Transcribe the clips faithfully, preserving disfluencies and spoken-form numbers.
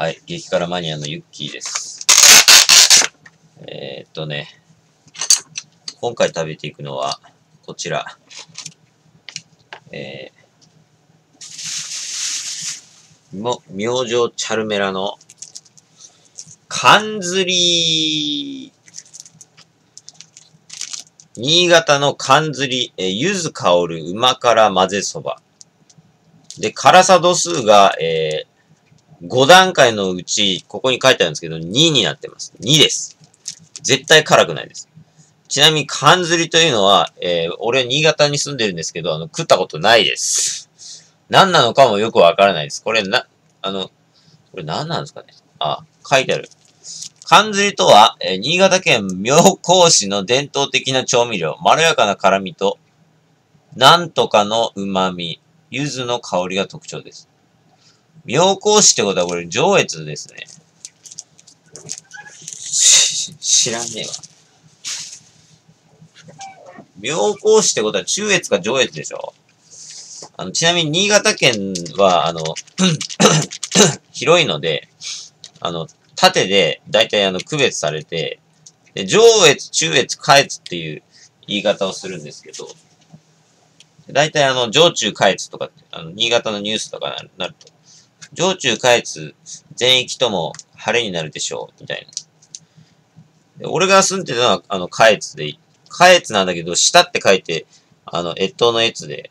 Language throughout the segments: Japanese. はい、激辛マニアのユッキーです。えー、っとね、今回食べていくのは、こちら。えー、も、明星チャルメラの、缶釣り。新潟の缶釣り、えー、柚子香るうま辛混ぜそば。で、辛さ度数が、えー、ごだんかいのうち、ここに書いてあるんですけど、にになってます。にです。絶対辛くないです。ちなみに、缶釣りというのは、えー、俺、新潟に住んでるんですけど、あの、食ったことないです。何なのかもよくわからないです。これ、な、あの、これ何なんですかね。あ、書いてある。缶釣りとは、えー、新潟県妙高市の伝統的な調味料、まろやかな辛みと、なんとかの旨味。柚子の香りが特徴です。妙高市ってことはこれ上越ですね。知らねえわ。妙高市ってことは中越か上越でしょ。あの、ちなみに新潟県は、あの、広いので、あの、縦で大体あの区別されて、で上越、中越、下越っていう言い方をするんですけど、大体あの、上中下越とか、あの、新潟のニュースとかになると、上中下越全域とも晴れになるでしょう、みたいな。で俺が住んでるのは、あの、下越で、下越なんだけど、下って書いて、あの、越冬の越で、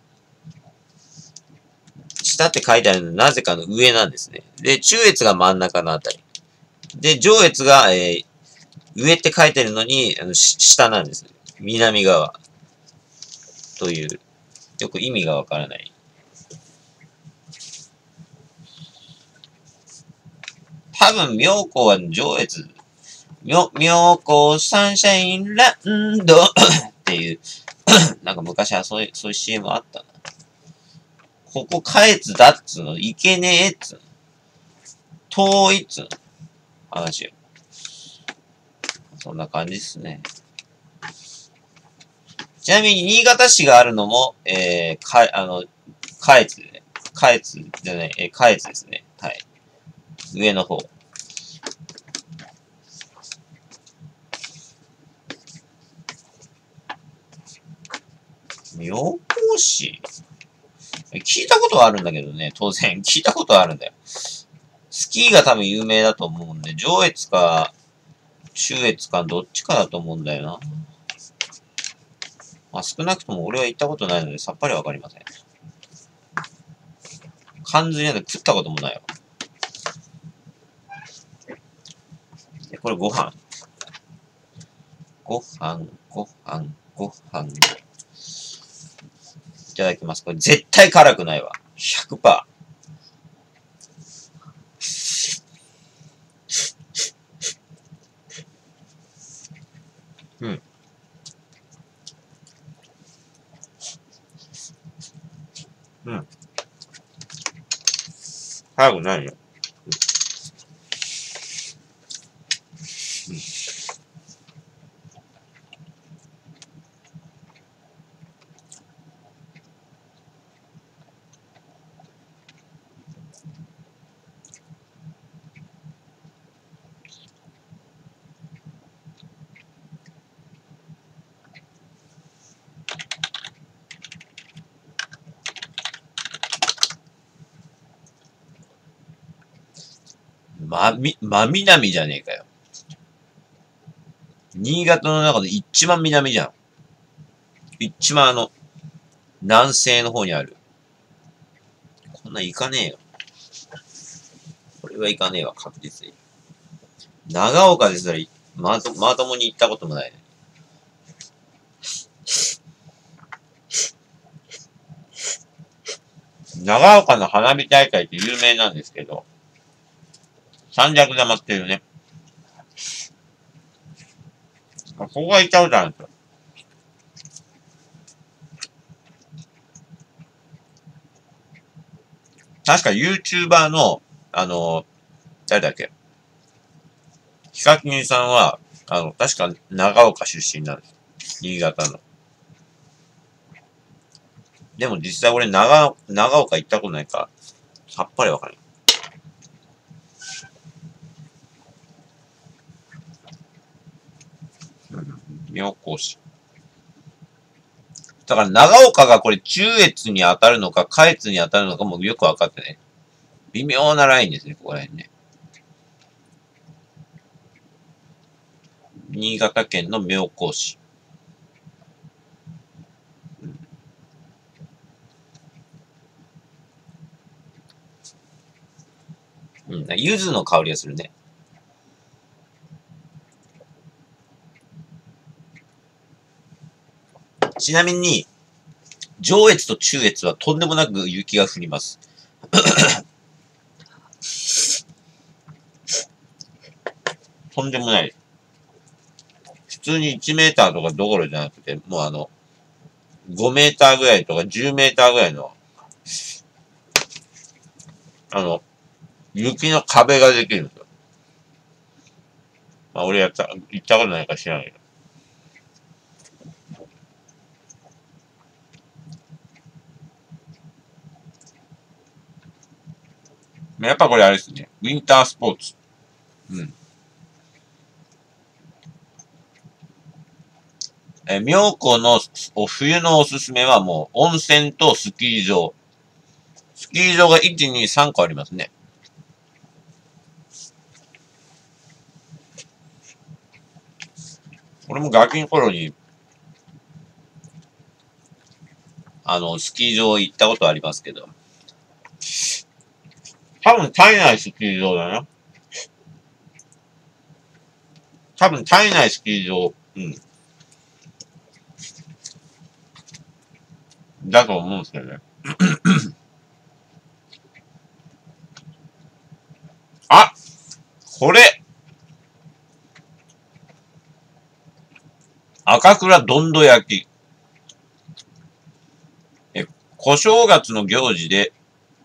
下って書いてあるので、なぜかの上なんですね。で、中越が真ん中のあたり。で、上越が、えー、上って書いてるのに、あの、下なんです。南側。という。よく意味がわからない。多分、妙高は上越。妙高サンシャインランドっていう、なんか昔はそういう、そういう シーエム あったな。ここ、下越だっつうの、いけねえっつうの、遠いっつうの、話よ。そんな感じですね。ちなみに、新潟市があるのも、えー、か、あの、下越で、下越じゃない、えー、下越ですね。はい。上の方。妙高市？聞いたことはあるんだけどね、当然。聞いたことはあるんだよ。スキーが多分有名だと思うんで、上越か、中越か、どっちかだと思うんだよな。まあ、少なくとも俺は行ったことないのでさっぱりわかりません。缶釣りなんて食ったこともないわ。で、これご飯。ご飯、ご飯、ご飯。いただきます。これ絶対辛くないわ。ひゃくパーセント。うん。うん。辛くないよ。うん。うん、まみ、まみなみじゃねえかよ。新潟の中で一番南じゃん。一番あの、南西の方にある。こんなん行かねえよ。これは行かねえわ、確実に。長岡ですら、まと、まともに行ったこともないね。長岡の花火大会って有名なんですけど、三尺玉っていうね。ここが行ったことあるんですよ。確か YouTuber の、あの、誰だっけ？ヒカキンさんは、あの、確か長岡出身なんです。新潟の。でも実際俺長、長岡行ったことないから、さっぱりわかる。妙高子。だから長岡がこれ中越に当たるのか、下越に当たるのかもよくわかってね。微妙なラインですね、ここら辺ね。新潟県の妙高市。うん、柚子の香りがするね。ちなみに、上越と中越はとんでもなく雪が降ります。とんでもない。普通にいちメーターとかどころじゃなくて、もうあの、ごメーターぐらいとかじゅうメーターぐらいの、あの、雪の壁ができるんですよ。まあ俺やった、行ったことないから知らないけど。やっぱこれあれですね。ウィンタースポーツ。うん。え、妙高の冬のおすすめはもう温泉とスキー場。スキー場がいち、に、さんこありますね。俺もガキの頃に、あの、スキー場行ったことありますけど。多分体内スキー場だな。多分体内スキー場、うん。だと思うんですけどね。あ、これ赤倉どんど焼き。え、小正月の行事で、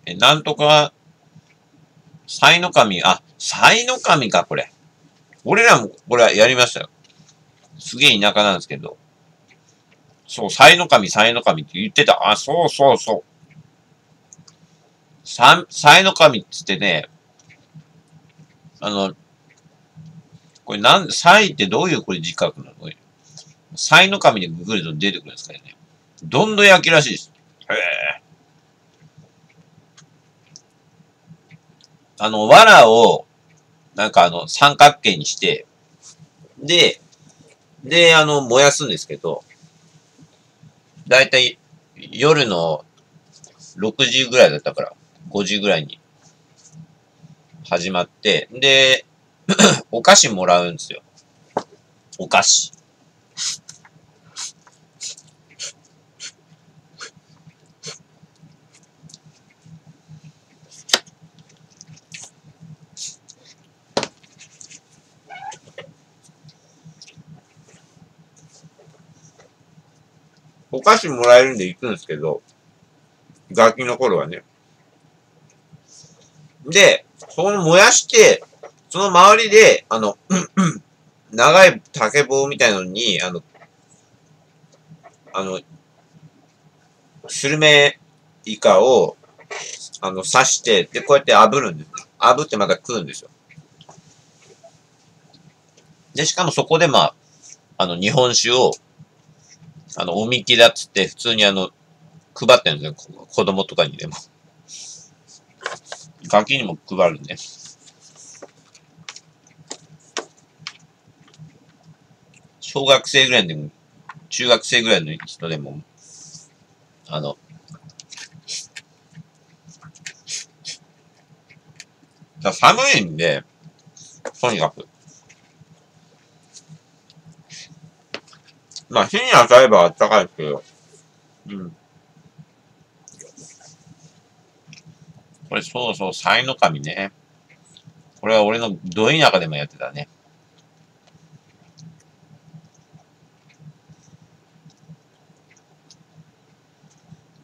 え、なんとか、サイの神、あ、サイの神か、これ。俺らも、これはやりましたよ。すげえ田舎なんですけど。そう、サイの神、サイの神って言ってた。あ、そうそうそう。サイの神って言ってね、あの、これなん、サイってどういうこれ字書くの？これ。サイの神でググると出てくるんですからね。どんど焼きらしいです。へえ。あの、藁を、なんかあの、三角形にして、で、で、あの、燃やすんですけど、だいたい夜のろくじぐらいだったから、ごじぐらいに始まって、で、お菓子もらうんですよ。お菓子。お菓子もらえるんで行くんですけど、ガキの頃はね。で、その燃やして、その周りで、あの、長い竹棒みたいのに、あの、あの、スルメイカを、あの、刺して、で、こうやって炙るんですよ。炙ってまた食うんですよ。で、しかもそこで、まあ、あの、日本酒を、あの、おみきだっつって、普通にあの、配ってるんですよ。子供とかにでも。ガキにも配るね。小学生ぐらいでも、中学生ぐらいの人でも、あの、だ寒いんで、とにかく。まあ、火に当たればあったかいですけど。うん。これ、そうそう、サイの神ね。これは俺のど田舎でもやってたね。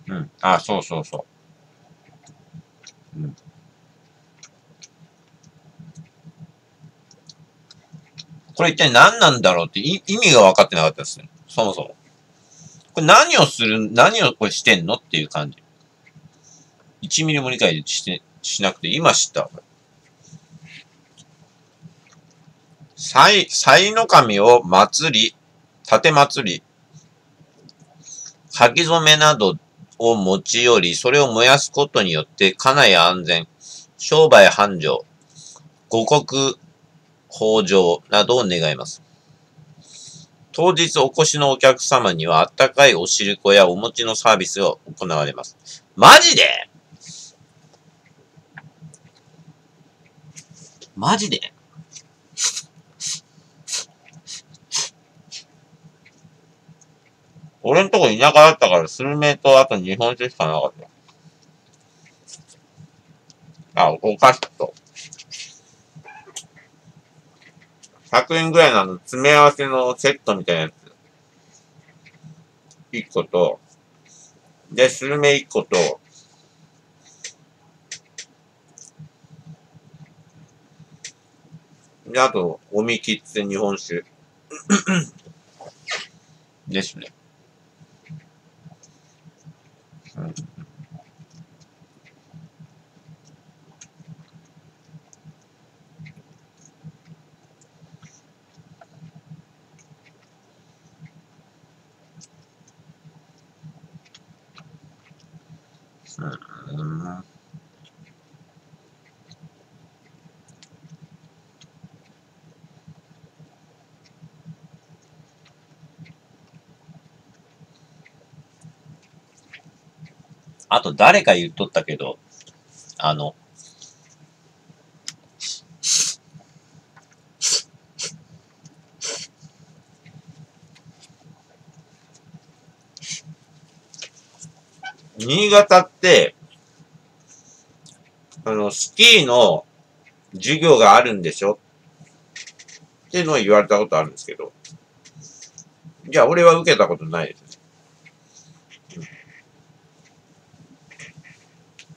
うん。あ、そうそうそう。うん。これ一体何なんだろうって意味が分かってなかったですね。そもそも。これ何をする、何をこれしてんのっていう感じ。いちミリも理解して、しなくて、今知った。サイ、サイの神を祭り、盾祭り、書き初めなどを持ち寄り、それを燃やすことによって、家内安全、商売繁盛、五穀豊穣などを願います。当日お越しのお客様には、あったかいお汁粉やお餅のサービスが行われます。マジでマジで俺んとこ田舎だったから、スルメとあと日本酒しかなかった。あ、お菓子と。ひゃくえんぐらいのあの、詰め合わせのセットみたいなやつ。いっこと、で、スルメいっこと、で、あと、おみきって日本酒。ですね。うん、あと誰か言っとったけど、あの、新潟って、あの、スキーの授業があるんでしょっていうのを言われたことあるんですけど、いや、俺は受けたことないです。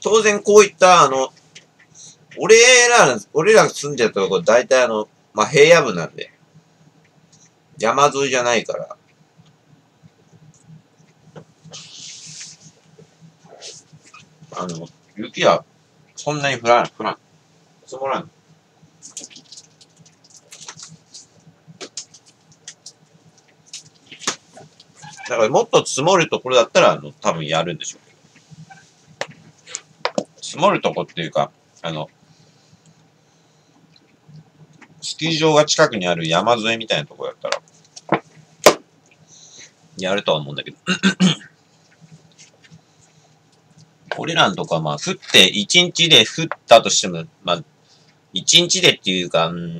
当然こういった、あの、俺ら、俺らが住んでるところ、大体あの、まあ、平野部なんで、山沿いじゃないから、あの、雪はそんなに降らん、降らん、積もらん。だからもっと積もるところだったら、あの、多分やるんでしょう。積もるとこっていうか、あの、スキー場が近くにある山沿いみたいなとこやったら、やるとは思うんだけど。俺らのとこはまあ、降って、一日で降ったとしても、まあ、一日でっていうか、うん、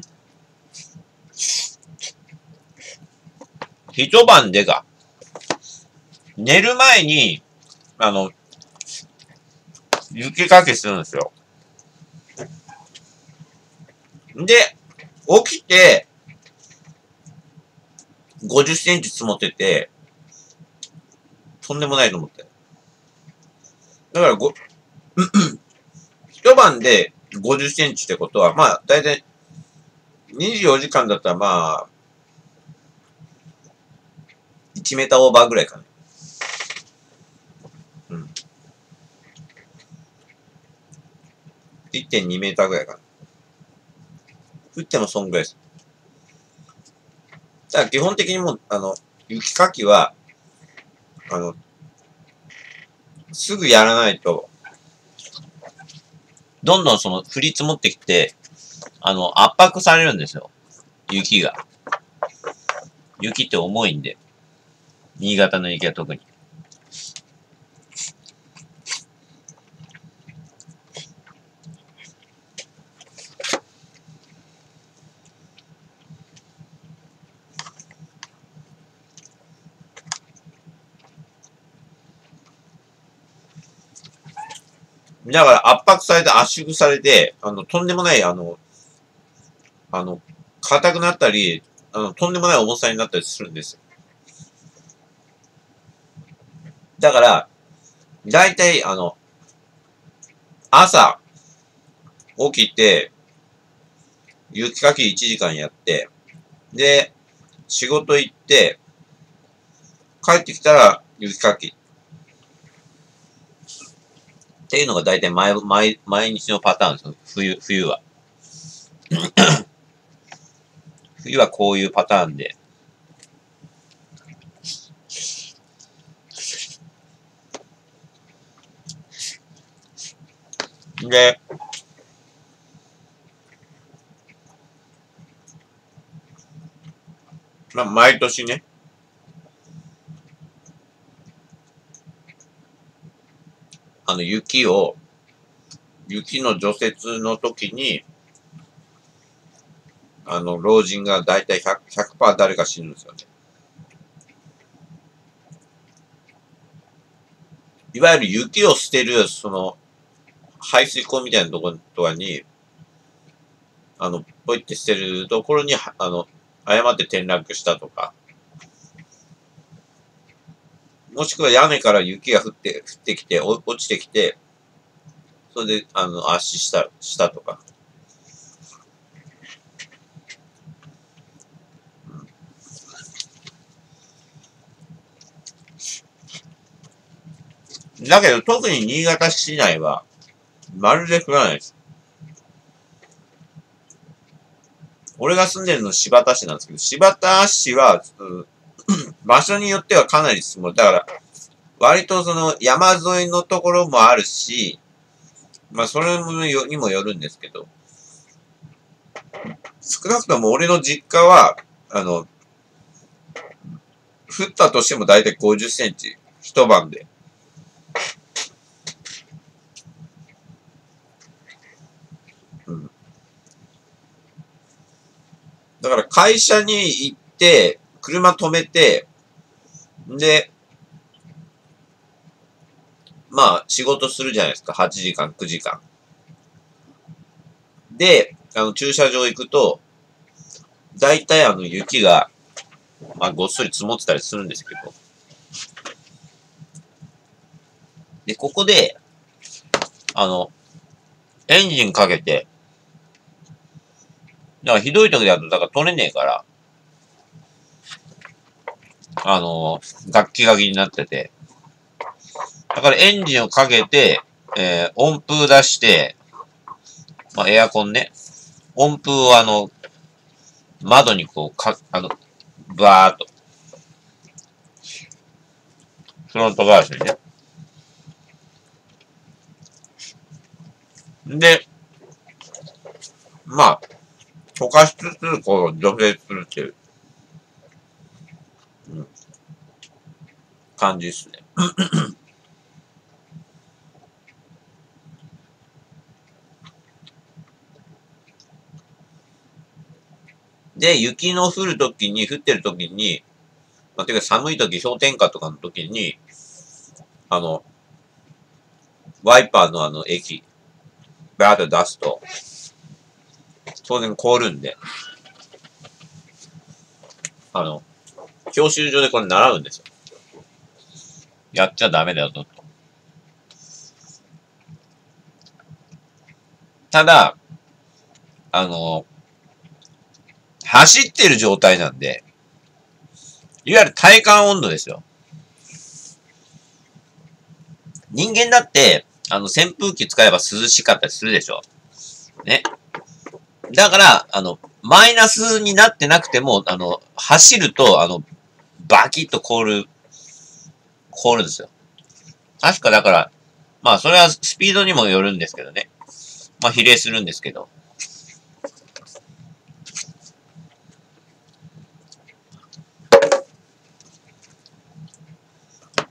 一晩でか。寝る前に、あの、雪かきするんですよ。で、起きて、ごじゅっセンチ積もってて、とんでもないと思って。だからご、一晩でごじゅっセンチってことは、まあ、だいたいにじゅうよじかんだったら、まあ、いちメーターオーバーぐらいかな。いってんにメーターぐらいかな。降ってもそんぐらいです。だから基本的にもう、あの、雪かきは、あの、すぐやらないと、どんどんその、降り積もってきて、あの、圧迫されるんですよ。雪が。雪って重いんで。新潟の雪は特に。だから圧迫されて圧縮されて、あの、とんでもない、あの、あの、硬くなったり、あの、とんでもない重さになったりするんですよ。だから、だいたい、あの、朝、起きて、雪かきいちじかんやって、で、仕事行って、帰ってきたら雪かき。っていうのが大体毎、毎、毎日のパターンですよ。冬、冬は。冬はこういうパターンで。で、まあ、毎年ね、あの、雪を、雪の除雪の時に、あの、老人がだいたい ひゃくパーセント 誰か死ぬんですよね。いわゆる雪を捨てる、その、排水溝みたいなところとかに、あの、ポイって捨てるところに、あの、誤って転落したとか、もしくは屋根から雪が降って、降ってきて、落ちてきて、それで、あの、圧死した、したとか。だけど、特に新潟市内は、まるで降らないです。俺が住んでるの新発田市なんですけど、新発田市は、場所によってはかなり積もる。だから、割とその山沿いのところもあるし、まあ、それにもよるんですけど、少なくとも俺の実家は、あの、降ったとしても大体ごじゅっセンチ、一晩で。だから会社に行って、車止めて、で、まあ仕事するじゃないですか。はちじかん、くじかん。で、あの駐車場行くと、だいたいあの雪が、まあごっそり積もってたりするんですけど。で、ここで、あの、エンジンかけて、だからひどい時だと、だから取れねえから、あの、ガッキガキになってて。だからエンジンをかけて、えー、温風出して、まあ、エアコンね。温風をあの、窓にこう、か、あの、バーっと。フロントガラスにね。で、まあ、溶かしつつ、こう、除雪するっていう、うん、感じですね。で、雪の降るときに、降ってるときに、まあ、てか寒いとき、氷点下とかのときに、あの、ワイパーのあの液、バーッと出すと、当然凍るんで、あの、教習所でこれ習うんですよ。やっちゃダメだよと。ただ、あの、走ってる状態なんで、いわゆる体感温度ですよ。人間だって、あの、扇風機使えば涼しかったりするでしょ。ね。だから、あの、マイナスになってなくても、あの、走ると、あの、バキッと凍る、凍るんですよ。確かだから、まあ、それはスピードにもよるんですけどね。まあ、比例するんですけど。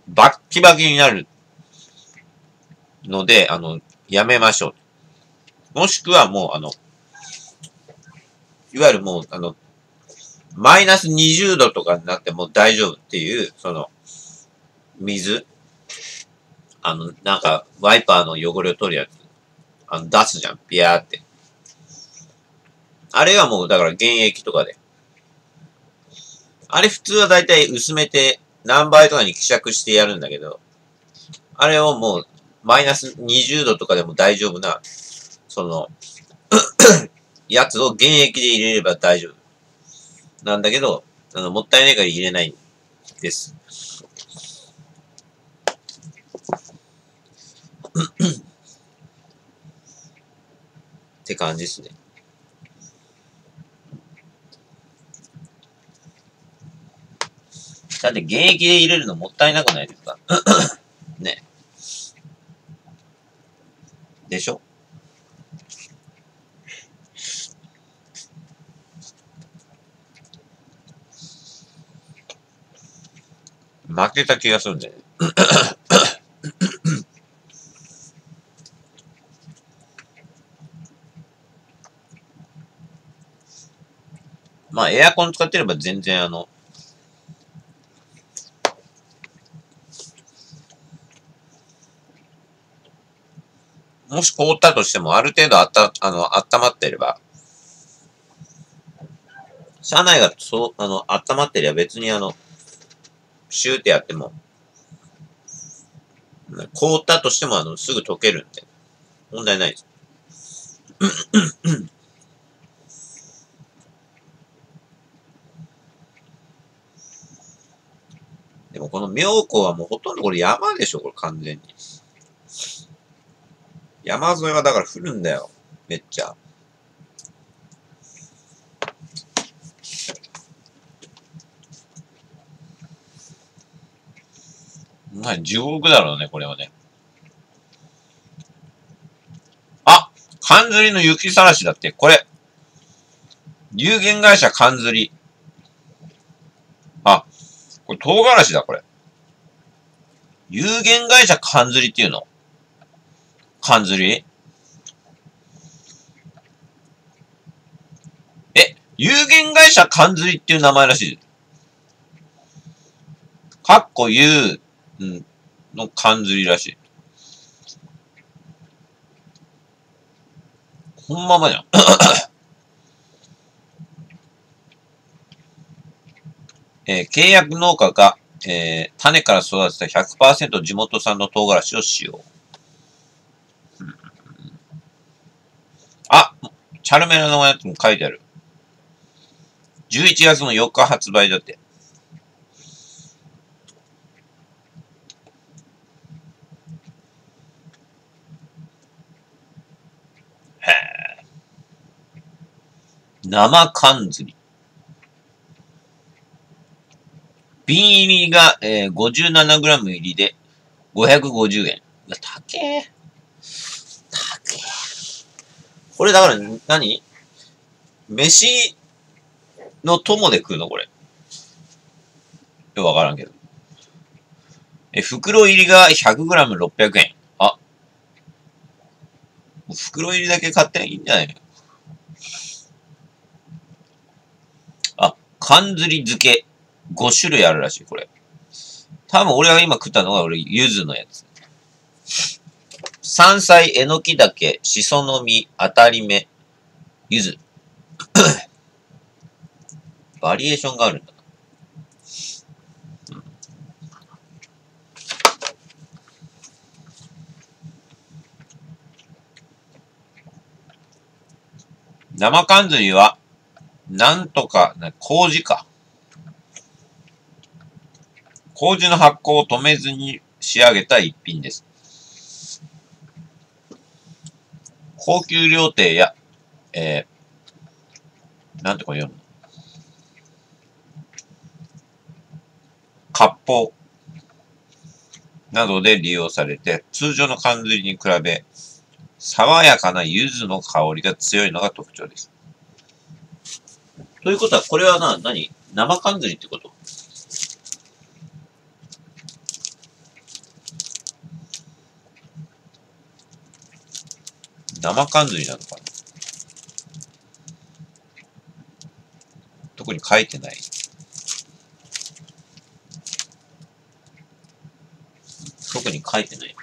バッキバキになるので、あの、やめましょう。もしくはもう、あの、いわゆるもう、あの、マイナスにじゅうどとかになっても大丈夫っていう、その、水。あの、なんか、ワイパーの汚れを取るやつ。あの、出すじゃん。ピヤーって。あれはもう、だから、原液とかで。あれ普通はだいたい薄めて、何倍とかに希釈してやるんだけど、あれをもう、マイナスにじゅうどとかでも大丈夫な、その、やつを原液で入れれば大丈夫。なんだけど、あの、もったいないから入れないんです。って感じですね。だって原液で入れるのもったいなくないですか？ね。でしょ？負けた気がするんだよね。まあ、エアコン使ってれば全然あの、もし凍ったとしても、ある程度あった、あの、温まっていれば、車内がそう、あの、温まっていれば別にあの、シューってやっても、凍ったとしてもあの、すぐ溶けるんで、問題ないです。でもこの妙高はもうほとんどこれ山でしょ、これ完全に。山沿いはだから降るんだよ、めっちゃ。まあ、地獄だろうね、これはね。あ、かんずりの雪さらしだって、これ。有限会社かんずり。あ、これ唐辛子だ、これ。有限会社かんずりっていうのかんずりえ、有限会社かんずりっていう名前らしい。かっこゆう、ん、のかんずりらしい。ほんままじゃん。えー、契約農家が、えー、種から育てた ひゃくパーセント 地元産の唐辛子を使用。あ、チャルメラのやつも書いてある。じゅういちがつのよっか発売だって。へぇ。生缶釣り。瓶入りが、えー、ごじゅうななグラム 入りでごひゃくごじゅうえん。うわ、高え。これだから何飯の友で食うのこれ。よくわからんけど。え、袋入りが ひゃくグラムろっぴゃくえん。あ。袋入りだけ買っていいんじゃないの？あ、かんずり漬けごしゅるいあるらしい、これ。多分俺が今食ったのが俺、柚子のやつ。山菜、えのきだけ、しその実、あたりめ、ゆず。バリエーションがあるんだな、うん。生かんずりは、なんとか、な、麹か。麹の発酵を止めずに仕上げた一品です。高級料亭や、えー、なんてこれ読むの？割烹などで利用されて、通常のかんずりに比べ、爽やかな柚子の香りが強いのが特徴です。ということは、これはな、何？生かんずりってこと？生かんずりなのかな？特に書いてない。特に書いてない。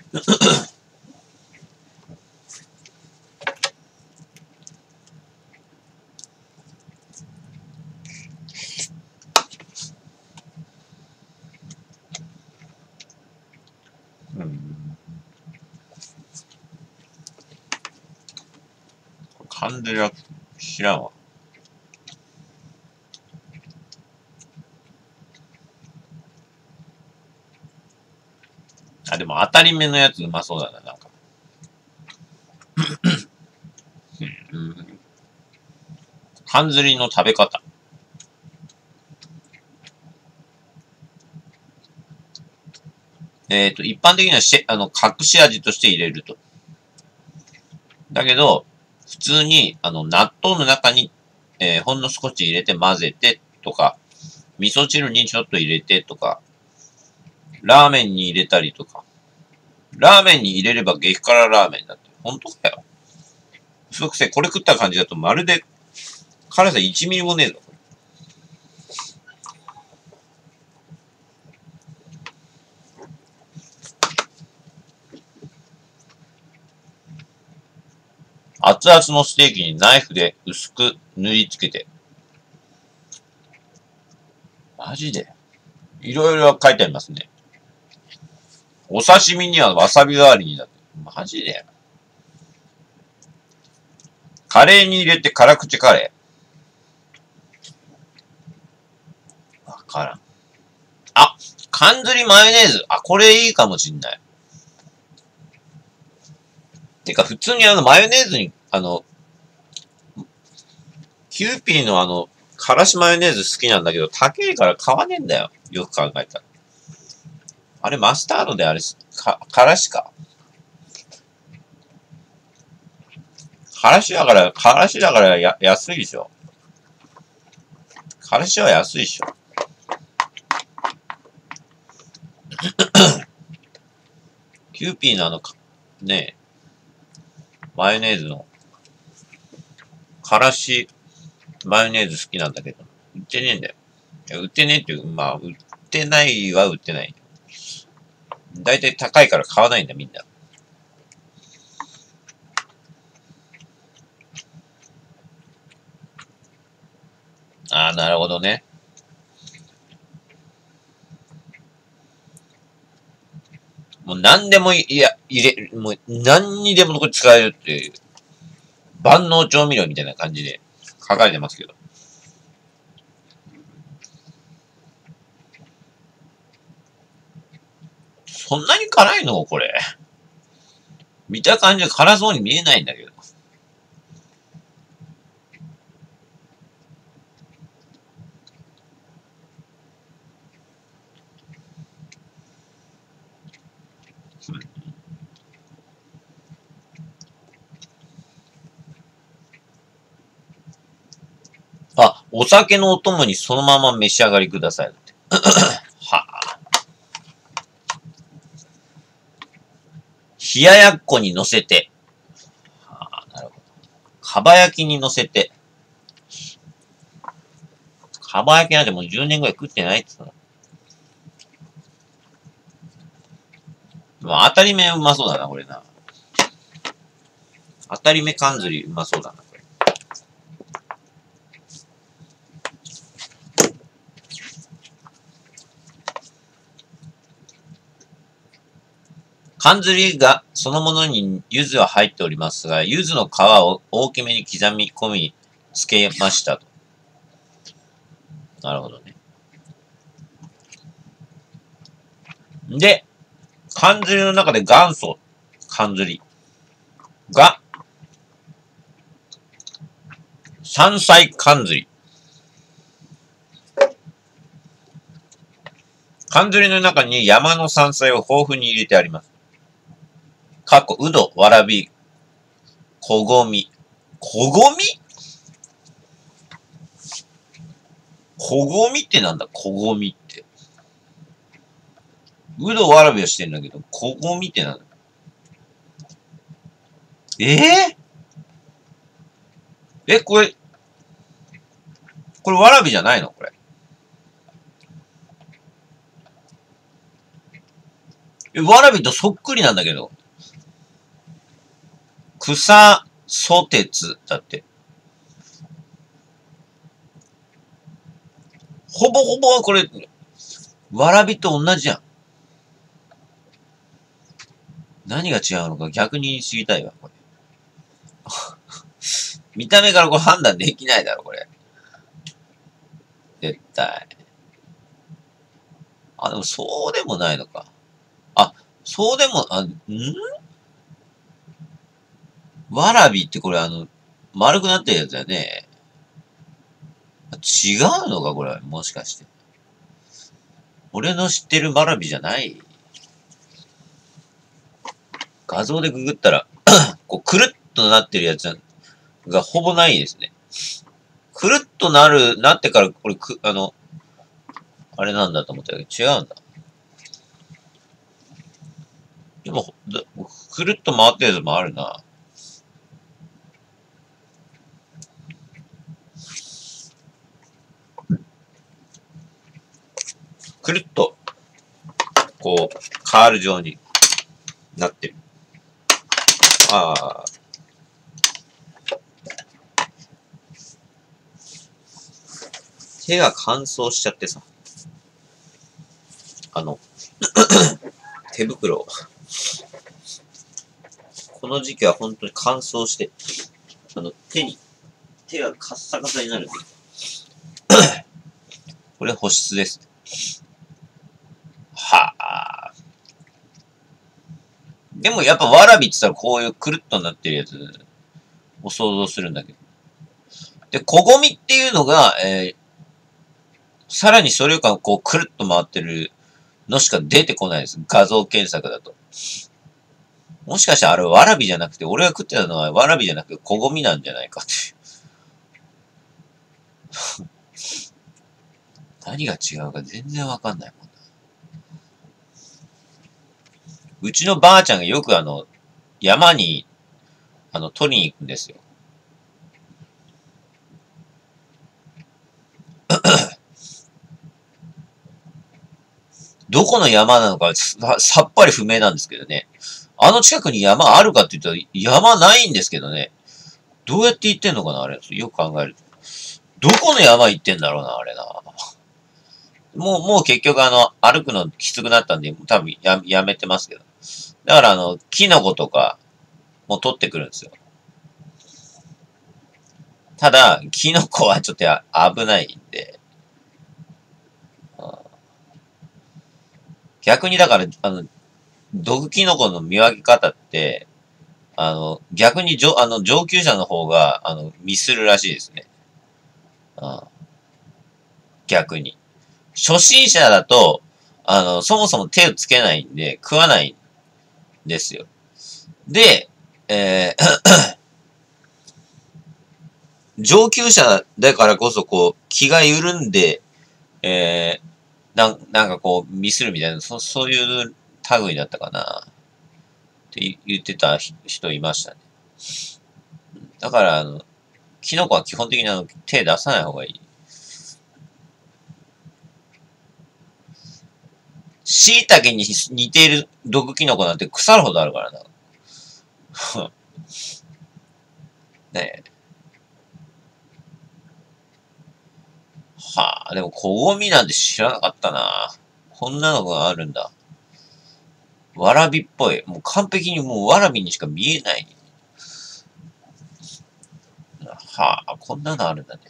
かんずりは知らんわ。あ、でも当たり目のやつうまそうだな、なんか。かんずりの食べ方。えっと、一般的にはしあの隠し味として入れると。だけど、普通に、あの、納豆の中に、えー、ほんの少し入れて混ぜてとか、味噌汁にちょっと入れてとか、ラーメンに入れたりとか。ラーメンに入れれば激辛ラーメンだって。本当かよ。嘘くせえ、これ食った感じだとまるで、辛さいちミリもねえぞ。熱々のステーキにナイフで薄く塗りつけて。マジで。いろいろ書いてありますね。お刺身にはわさび代わりにだって。マジで。カレーに入れて辛口カレー。わからん。あ、缶ずりマヨネーズ。あ、これいいかもしんない。てか、普通にあの、マヨネーズに、あの、キユーピーのあの、からしマヨネーズ好きなんだけど、高いから買わねえんだよ。よく考えたら。あれ、マスタードであれ、か、からしか。からしだから、からしだからや、安いでしょ。からしは安いでしょ。キユーピーのあの、ねえ、マヨネーズの、からし、マヨネーズ好きなんだけど、売ってねえんだよ。いや売ってねえっていう、まあ、売ってないは売ってない。だいたい高いから買わないんだ、みんな。ああ、なるほどね。もう何でもいや、入れ、もう何にでもこれ使えるっていう、万能調味料みたいな感じで書かれてますけど。そんなに辛いのこれ。見た感じは辛そうに見えないんだけど。あ、お酒のお供にそのまま召し上がりください。はあ、冷ややっこに乗せて、はあ、なるほど。かば焼きに乗せて、かば焼きなんてもうじゅうねんぐらい食ってないっつうの。当たり目うまそうだな、これな。当たり目缶ずりうまそうだな。缶ずりがそのものに柚子は入っておりますが、柚子の皮を大きめに刻み込みつけましたと。なるほどね。で、缶ずりの中で元祖缶ずりが、山菜缶ずり。缶ずりの中に山の山菜を豊富に入れてあります。かっこ、うど、わらび、こごみ。こごみこごみってなんだこごみって。うど、わらびをしてんだけど、こごみってなんだええー、え、これ、これわらびじゃないのこれ。え、わらびとそっくりなんだけど。草、ソテツ、だって。ほぼほぼはこれ、わらびと同じやん。何が違うのか逆に知りたいわ、これ。見た目からこれ判断できないだろ、これ。絶対。あ、でもそうでもないのか。あ、そうでも、あ、ん？わらびってこれあの、丸くなってるやつだよね。違うのかこれ、もしかして。俺の知ってるわらびじゃない。画像でググったら、こう、くるっとなってるやつがほぼないですね。くるっとなる、なってから、これく、あの、あれなんだと思ったけど、違うんだ。今、くるっと回ってるやつもあるな。くるっと、こう、カール状になってる。ああ。手が乾燥しちゃってさ。あの、手袋。この時期は本当に乾燥して、あの、手に、手がカッサカサになる。これ保湿です。はあ。でもやっぱわらびって言ったらこういうくるっとなってるやつを想像するんだけど。で、こごみっていうのが、えー、さらにそれよりかこうくるっと回ってるのしか出てこないです。画像検索だと。もしかしたらあれわらびじゃなくて、俺が食ってたのはわらびじゃなくてこごみなんじゃないかっていう。何が違うか全然わかんないもんな。うちのばあちゃんがよくあの、山に、あの、取りに行くんですよ。どこの山なのかさ、さっぱり不明なんですけどね。あの近くに山あるかって言ったら山ないんですけどね。どうやって行ってんのかなあれ。よく考えると。どこの山行ってんだろうなあれな。もう、もう結局あの、歩くのきつくなったんで、多分や、やめてますけど。だからあの、キノコとか、もう取ってくるんですよ。ただ、キノコはちょっとや危ないんで。逆にだから、あの、毒キノコの見分け方って、あの、逆にじょあの上級者の方が、あの、ミスるらしいですね。あ逆に。初心者だと、あの、そもそも手をつけないんで、食わないんですよ。で、えー、上級者だからこそ、こう、気が緩んで、えー、な、なんかこう、ミスるみたいな、そ、そういう類だったかな、って言ってた人いましたね。だから、あの、キノコは基本的にあの手出さない方がいい。椎茸に似ている毒キノコなんて腐るほどあるからな。ねえ。はあ、でも、こごみなんて知らなかったな。こんなのがあるんだ。わらびっぽい。もう完璧にもうわらびにしか見えない。はあ、こんなのあるんだね。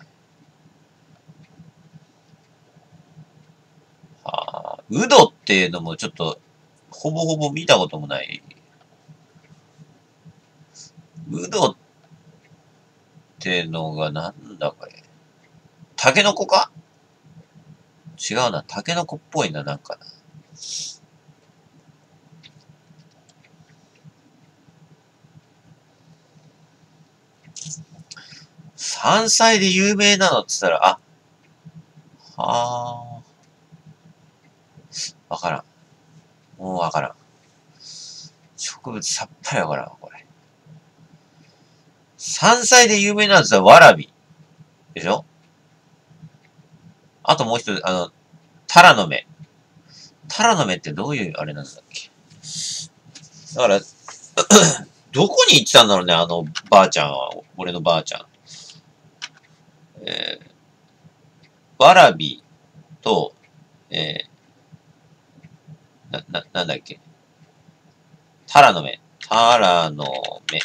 はあ、ウドっていうのもちょっと、ほぼほぼ見たこともない。ウドってのがなんだこれ。タケノコか？違うな、タケノコっぽいな、なんかな。山菜で有名なのって言ったら、あ、はあ、わからん。もうわからん。植物さっぱりわからん、これ。山菜で有名なのって言ったら、わらび。でしょ？あともう一つ、あの、タラの芽。タラの芽ってどういうあれなんだっけ？だから、どこに行ってたんだろうね、あの、ばあちゃんは。俺のばあちゃん。えー、わらびと、えー、な、な、なんだっけ。タラの芽。タラの芽。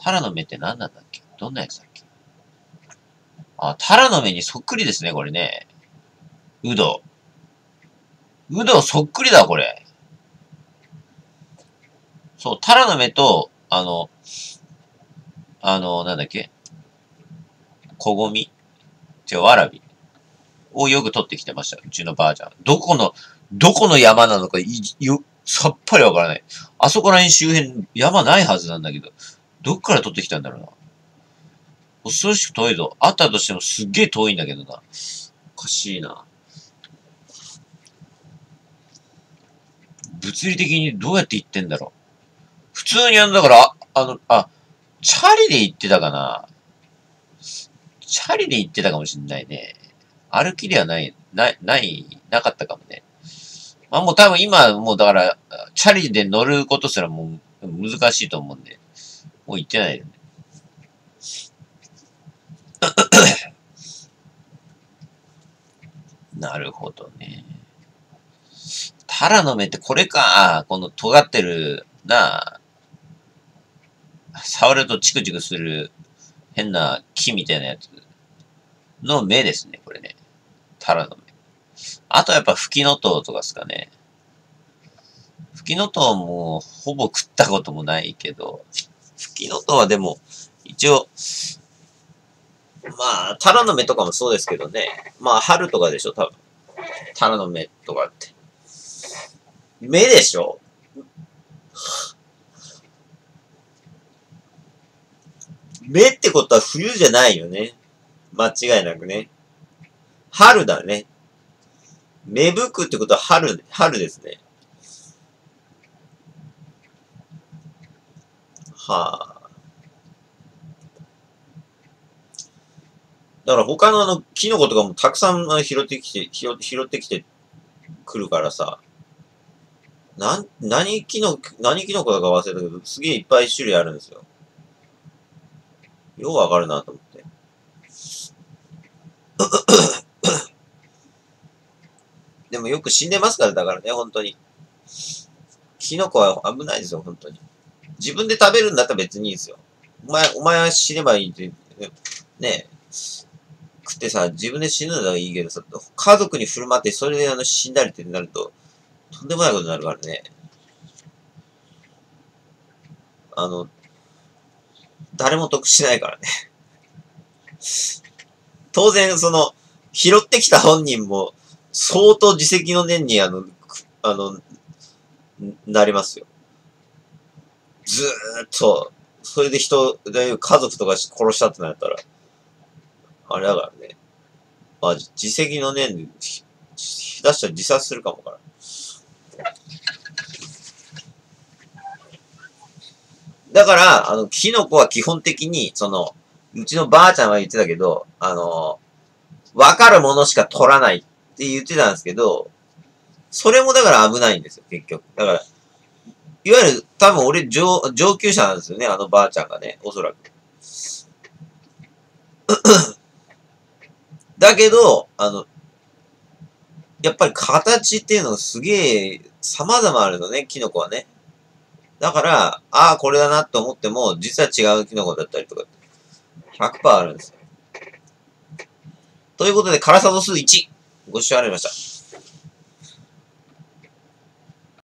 タラの芽って何なんだっけ？どんなやつだっけ？あ、タラの芽にそっくりですね、これね。ウド。ウドそっくりだ、これ。そう、タラの芽と、あの、あの、なんだっけ？こごみ違う、わらびをよく取ってきてました。うちのばあちゃん。どこの、どこの山なのかいよ、さっぱりわからない。あそこら辺周辺、山ないはずなんだけど、どっから取ってきたんだろうな。恐ろしく遠いぞ。あったとしてもすっげえ遠いんだけどな。おかしいな。物理的にどうやって行ってんだろう。普通にあの、だから、あの、あ、チャリで行ってたかな。チャリで行ってたかもしんないね。歩きではない、ない、ない、なかったかもね。まあもう多分今、もうだから、チャリで乗ることすらもう難しいと思うんで、もう行ってないよね。なるほどね。タラの芽ってこれか。この尖ってる、なあ、触るとチクチクする変な木みたいなやつの芽ですね、これね。タラの芽。あとやっぱフキノトウとかですかね。フキノトウもほぼ食ったこともないけど、フキノトウはでも一応、まあ、タラの芽とかもそうですけどね。まあ、春とかでしょ、多分。タラの芽とかって。芽でしょ？芽ってことは冬じゃないよね。間違いなくね。春だね。芽吹くってことは春、春ですね。はあ。だから他のあの、キノコとかもたくさん拾ってきて、拾ってきてくるからさ。なん、何キノコ、何キノコだか忘れたけど、すげえいっぱい種類あるんですよ。ようわかるなと思って。でもよく死んでますから、だからね、本当に。キノコは危ないですよ、本当に。自分で食べるんだったら別にいいですよ。お前、お前は死ねばいいって、ねえ。食ってさ、自分で死ぬのはいいけどさ、家族に振る舞って、それであの死んだりってなると、とんでもないことになるからね。あの、誰も得しないからね。当然、その、拾ってきた本人も、相当自責の念に、あの、あの、なりますよ。ずーっと、それで人、家族とか殺したってなったら、あれだからね。まあ、自責の念で、下手したら自殺するかもから。だから、あの、キノコは基本的に、その、うちのばあちゃんは言ってたけど、あの、わかるものしか取らないって言ってたんですけど、それもだから危ないんですよ、結局。だから、いわゆる、多分俺上、上級者なんですよね、あのばあちゃんがね、おそらく。だけど、あの、やっぱり形っていうのがすげえ様々あるのね、キノコはね。だから、ああ、これだなと思っても、実は違うキノコだったりとか、ひゃくパーセントあるんですよ。ということで、辛さ度数いち、ご視聴ありがとうございました。